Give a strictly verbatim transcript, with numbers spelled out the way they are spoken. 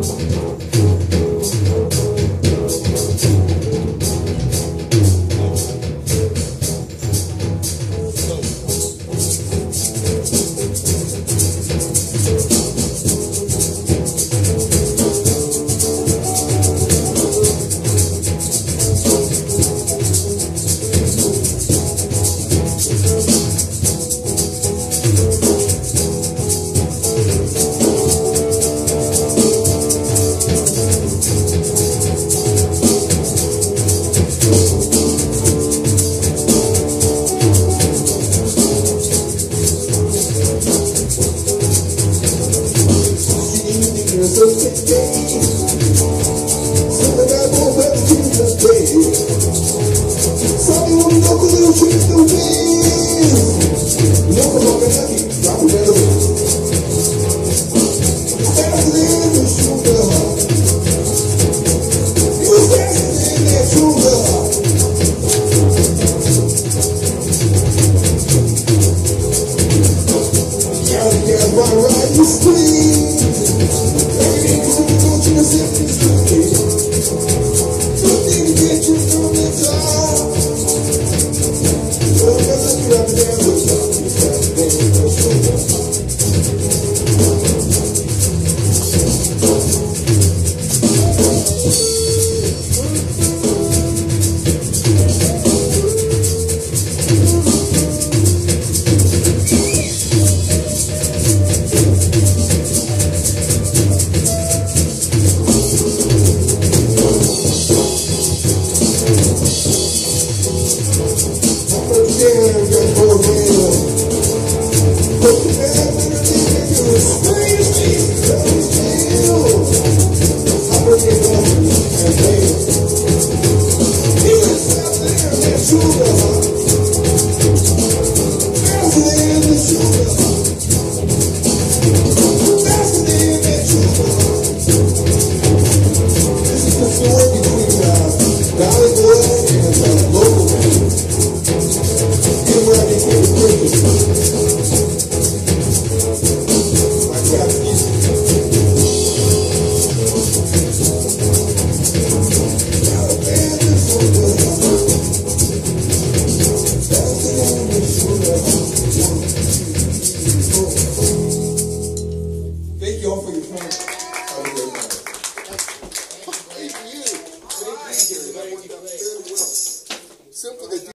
Local man, get ready for the